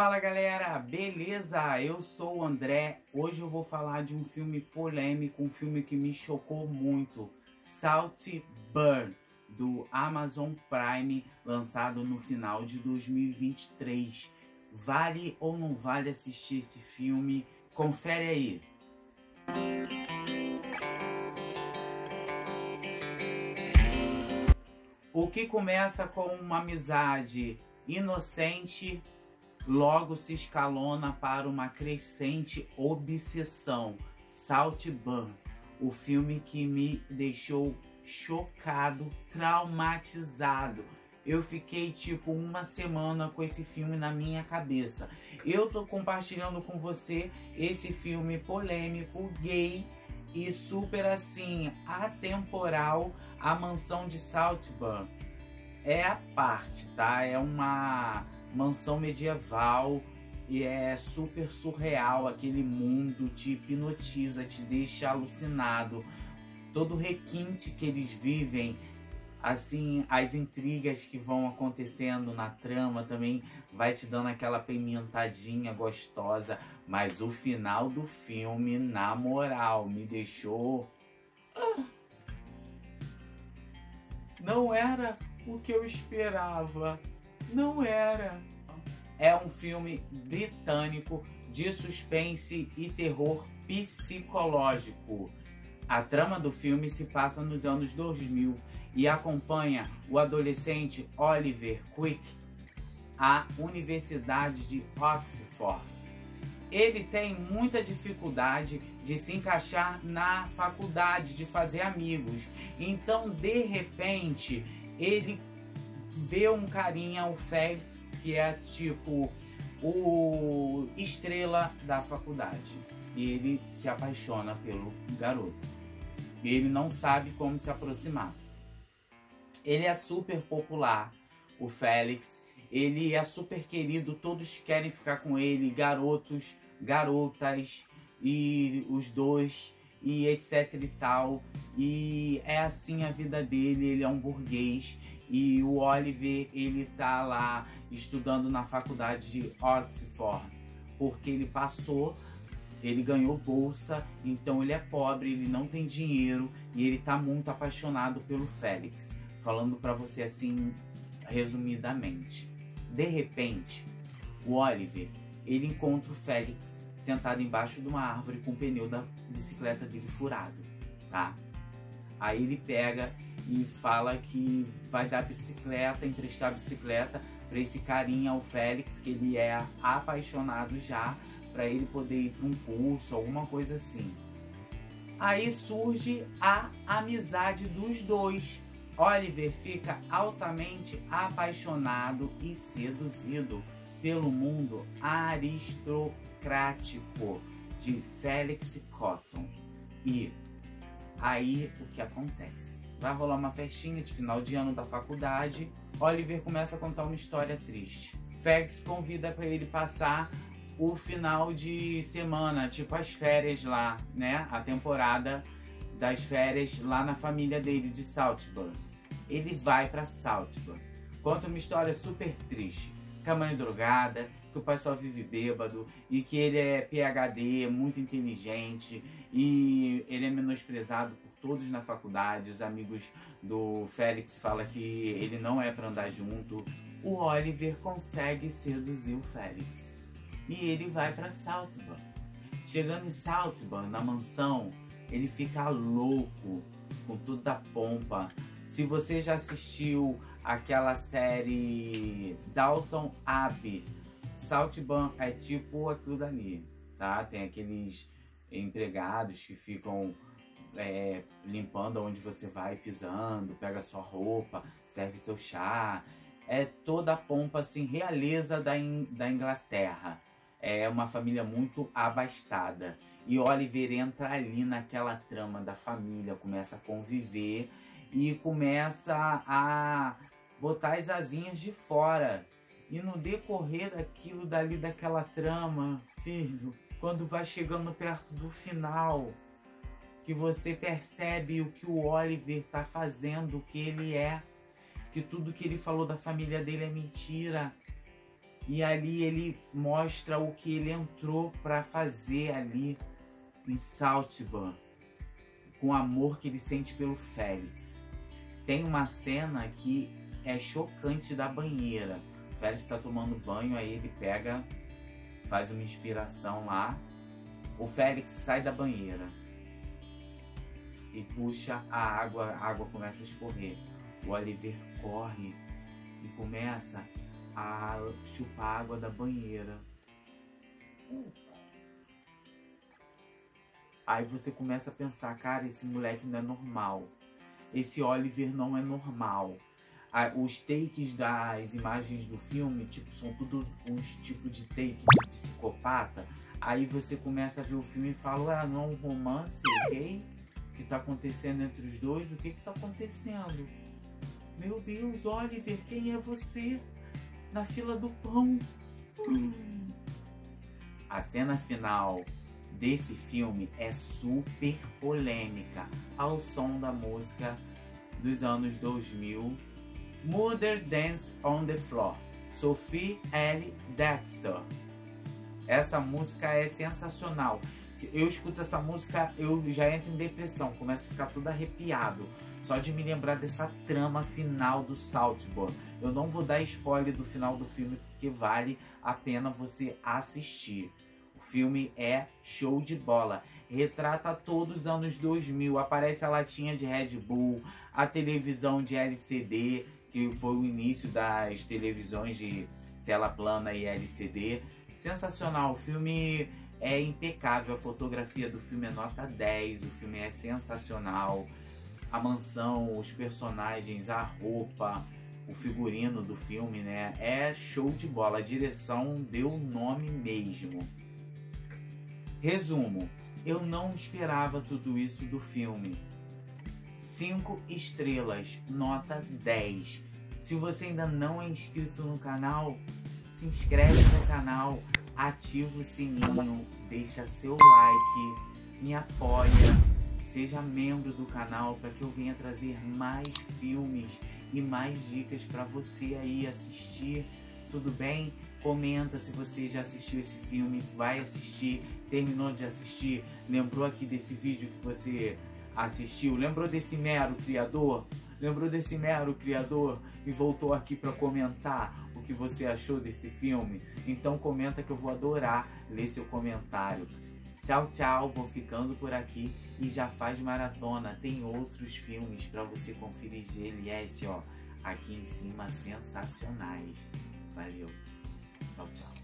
Fala galera, beleza? Eu sou o André. Hoje eu vou falar de um filme polêmico, um filme que me chocou muito, Saltburn, do Amazon Prime, lançado no final de 2023. Vale ou não vale assistir esse filme? Confere aí! O que começa com uma amizade inocente logo se escalona para uma crescente obsessão. Saltburn, o filme que me deixou chocado, traumatizado. Eu fiquei tipo uma semana com esse filme na minha cabeça. Eu tô compartilhando com você esse filme polêmico, gay e super assim, atemporal. A mansão de Saltburn é a parte, tá? É uma mansão medieval e é super surreal, aquele mundo te hipnotiza, te deixa alucinado. Todo o requinte que eles vivem, assim, as intrigas que vão acontecendo na trama também vai te dando aquela pimentadinha gostosa. Mas o final do filme, na moral, me deixou... Não era o que eu esperava. Não era. É um filme britânico de suspense e terror psicológico. A trama do filme se passa nos anos 2000 e acompanha o adolescente Oliver Quick à Universidade de Oxford. Ele tem muita dificuldade de se encaixar na faculdade, de fazer amigos. Então, de repente, ele vê um carinha, o Félix, que é tipo o estrela da faculdade. E ele se apaixona pelo garoto. E ele não sabe como se aproximar. Ele é super popular, o Félix. Ele é super querido, todos querem ficar com ele. Garotos, garotas, e os dois, e etc e tal. E é assim a vida dele, ele é um burguês. E o Oliver, ele tá lá estudando na faculdade de Oxford, porque ele passou, ele ganhou bolsa, então ele é pobre, ele não tem dinheiro e ele tá muito apaixonado pelo Félix. Falando pra você assim, resumidamente. De repente, o Oliver, ele encontra o Félix sentado embaixo de uma árvore com o pneu da bicicleta dele furado, tá? Aí ele pega e fala que vai dar bicicleta, emprestar bicicleta para esse carinha, o Félix, que ele é apaixonado já, para ele poder ir para um curso, alguma coisa assim. Aí surge a amizade dos dois. Oliver fica altamente apaixonado e seduzido pelo mundo aristocrático de Félix Cotton. E aí o que acontece? Vai rolar uma festinha de final de ano da faculdade. Oliver começa a contar uma história triste. Félix convida para ele passar o final de semana, tipo as férias lá, né? A temporada das férias lá na família dele de Saltburn. Ele vai para Saltburn. Conta uma história super triste. Que a mãe é drogada, que o pai só vive bêbado e que ele é PhD, muito inteligente e ele é menosprezado por todos na faculdade. Os amigos do Félix falam que ele não é para andar junto. O Oliver consegue seduzir o Félix e ele vai para Saltburn. Chegando em Saltburn, na mansão, ele fica louco com toda a pompa. Se você já assistiu aquela série Dalton Abbey, Saltburn é tipo aquilo dali, tá? Tem aqueles empregados que ficam limpando onde você vai pisando, pega sua roupa, serve seu chá. É toda a pompa, assim, realeza da Inglaterra. É uma família muito abastada. E Oliver entra ali naquela trama da família, começa a conviver e começa a botar as asinhas de fora. E no decorrer daquilo dali, daquela trama, filho, quando vai chegando perto do final, que você percebe o que o Oliver tá fazendo, o que ele é, que tudo que ele falou da família dele é mentira. E ali ele mostra o que ele entrou para fazer ali em Saltburn, com o amor que ele sente pelo Félix. Tem uma cena que é chocante da banheira. O Félix está tomando banho, aí ele pega, faz uma inspiração lá. O Félix sai da banheira e puxa a água começa a escorrer. O Oliver corre e começa a chupar a água da banheira. Aí você começa a pensar, cara, esse moleque não é normal. Esse Oliver não é normal. Os takes das imagens do filme, tipo, são tudo uns tipos de take de psicopata. Aí você começa a ver o filme e fala, ah, não é um romance, ok? O que tá acontecendo entre os dois? O que que tá acontecendo? Meu Deus, Oliver, quem é você? Na fila do pão. A cena final desse filme é super polêmica, ao som da música dos anos 2000, Mother Dance on the Floor, Sophie L. Dexter. Essa música é sensacional. Se eu escuto essa música, eu já entro em depressão, começo a ficar todo arrepiado. Só de me lembrar dessa trama final do Saltburn. Eu não vou dar spoiler do final do filme, porque vale a pena você assistir. O filme é show de bola. Retrata todos os anos 2000. Aparece a latinha de Red Bull, a televisão de LCD, que foi o início das televisões de tela plana e LCD. Sensacional, o filme é impecável, a fotografia do filme é nota 10, o filme é sensacional. A mansão, os personagens, a roupa, o figurino do filme, né? É show de bola, a direção deu nome mesmo. Resumo, eu não esperava tudo isso do filme. 5 estrelas, nota 10. Se você ainda não é inscrito no canal, se inscreve no canal, ativa o sininho, deixa seu like, me apoia, seja membro do canal para que eu venha trazer mais filmes e mais dicas para você aí assistir, tudo bem? Comenta se você já assistiu esse filme, vai assistir, terminou de assistir, lembrou aqui desse vídeo que você assistiu, lembrou desse mero criador? Lembrou desse mero criador e voltou aqui para comentar o que você achou desse filme? Então comenta que eu vou adorar ler seu comentário. Tchau, tchau, vou ficando por aqui e já faz maratona. Tem outros filmes para você conferir GLS, ó, aqui em cima, sensacionais. Valeu, tchau, tchau.